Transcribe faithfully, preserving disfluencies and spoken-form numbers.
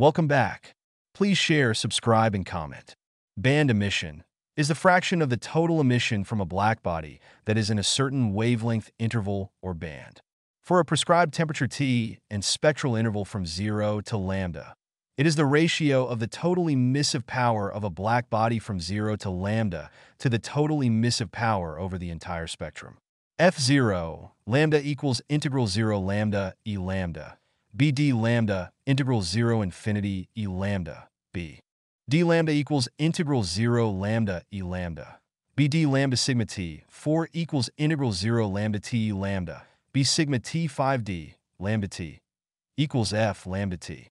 Welcome back. Please share, subscribe, and comment. Band emission is the fraction of the total emission from a blackbody that is in a certain wavelength interval or band. For a prescribed temperature T and spectral interval from zero to lambda, it is the ratio of the total emissive power of a blackbody from zero to lambda to the total emissive power over the entire spectrum. F zero, lambda equals integral zero lambda E lambda, B d lambda, integral zero infinity E lambda, B. D lambda equals integral zero lambda E lambda, B d lambda sigma T, four equals integral zero lambda T E lambda, B sigma T five d, lambda T, equals F lambda T.